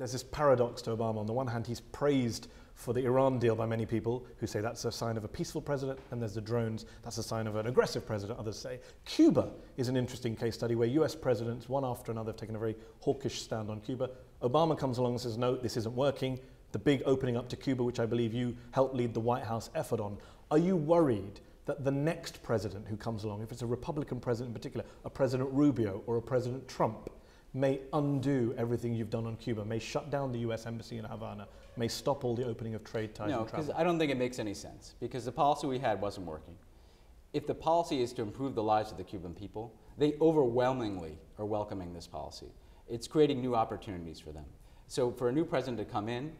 There's this paradox to Obama. On the one hand, he's praised for the Iran deal by many people who say that's a sign of a peaceful president, and there's the drones, that's a sign of an aggressive president, others say. Cuba is an interesting case study where US presidents, one after another, have taken a very hawkish stand on Cuba. Obama comes along and says, no, this isn't working. The big opening up to Cuba, which I believe you helped lead the White House effort on. Are you worried that the next president who comes along, if it's a Republican president in particular, a President Rubio or a President Trump, may undo everything you've done on Cuba, may shut down the US embassy in Havana, may stop all the opening of trade ties and travel? No, because I don't think it makes any sense, because the policy we had wasn't working. If the policy is to improve the lives of the Cuban people, they overwhelmingly are welcoming this policy. It's creating new opportunities for them. So for a new president to come in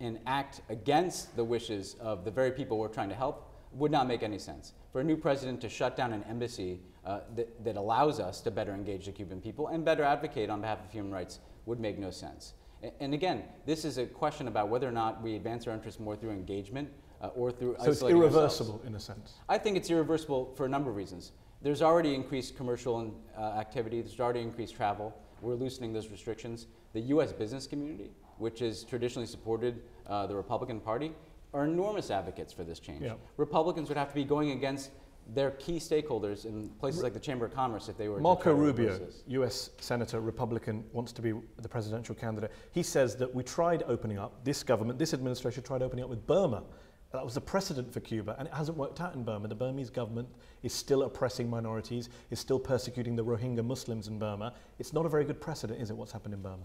and act against the wishes of the very people we're trying to help would not make any sense. For a new president to shut down an embassy that allows us to better engage the Cuban people and better advocate on behalf of human rights would make no sense. And again, this is a question about whether or not we advance our interests more through engagement or through isolating ourselves. So it's irreversible in a sense? I think it's irreversible for a number of reasons. There's already increased commercial activity, there's already increased travel. We're loosening those restrictions. The US business community, which has traditionally supported the Republican Party, are enormous advocates for this change. Yeah. Republicans would have to be going against their key stakeholders in places like the Chamber of Commerce if they were... Marco Rubio, US Senator, Republican, wants to be the presidential candidate. He says that we tried opening up, this government, this administration tried opening up with Burma. That was the precedent for Cuba, and it hasn't worked out in Burma. The Burmese government is still oppressing minorities, is still persecuting the Rohingya Muslims in Burma. It's not a very good precedent, is it, what's happened in Burma?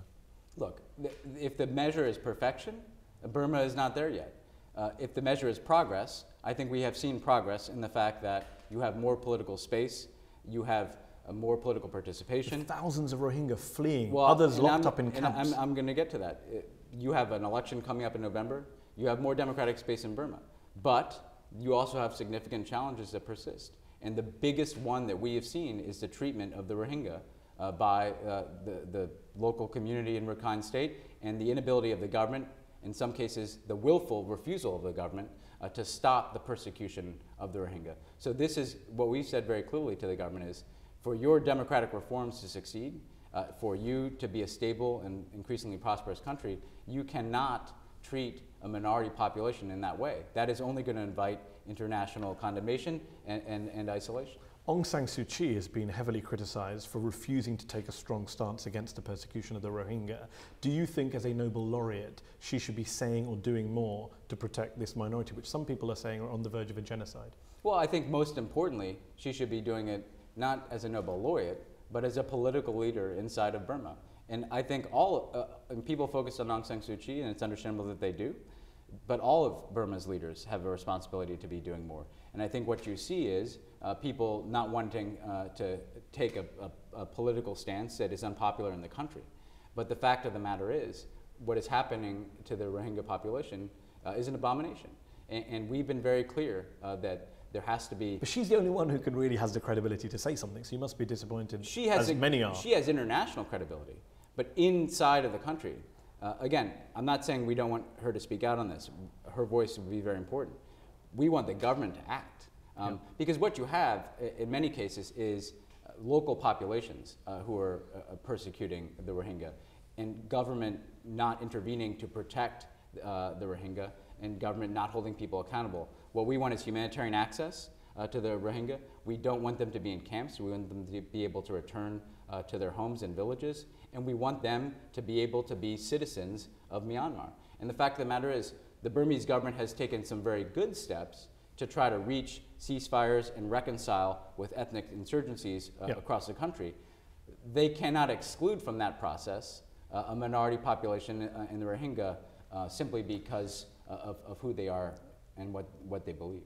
Look, if the measure is perfection, Burma is not there yet. If the measure is progress, I think we have seen progress in the fact that you have more political space, you have more political participation. With thousands of Rohingya fleeing, well, others locked up in camps. I'm going to get to that. You have an election coming up in November. You have more democratic space in Burma, but you also have significant challenges that persist. And the biggest one that we have seen is the treatment of the Rohingya by the local community in Rakhine State, and the inability of the government, in some cases the willful refusal of the government, to stop the persecution of the Rohingya. So this is what we've said very clearly to the government is, for your democratic reforms to succeed, for you to be a stable and increasingly prosperous country, you cannot treat a minority population in that way. That is only going to invite international condemnation and isolation. Aung San Suu Kyi has been heavily criticized for refusing to take a strong stance against the persecution of the Rohingya. Do you think, as a Nobel laureate, she should be saying or doing more to protect this minority, which some people are saying are on the verge of a genocide? Well, I think most importantly, she should be doing it not as a Nobel laureate, but as a political leader inside of Burma. And I think all people focus on Aung San Suu Kyi, and it's understandable that they do, but all of Burma's leaders have a responsibility to be doing more. And I think what you see is people not wanting to take a political stance that is unpopular in the country. But the fact of the matter is, what is happening to the Rohingya population is an abomination. And we've been very clear that there has to be... But she's the only one who can really has the credibility to say something, so you must be disappointed, as many are. She has international credibility. But inside of the country, again, I'm not saying we don't want her to speak out on this. Her voice would be very important. We want the government to act. Because what you have, in many cases, is local populations who are persecuting the Rohingya, and government not intervening to protect the Rohingya, and government not holding people accountable. What we want is humanitarian access to the Rohingya. We don't want them to be in camps. We want them to be able to return to their homes and villages. And we want them to be able to be citizens of Myanmar. And the fact of the matter is, the Burmese government has taken some very good steps to try to reach ceasefires and reconcile with ethnic insurgencies across the country. They cannot exclude from that process a minority population in the Rohingya simply because of who they are and what they believe.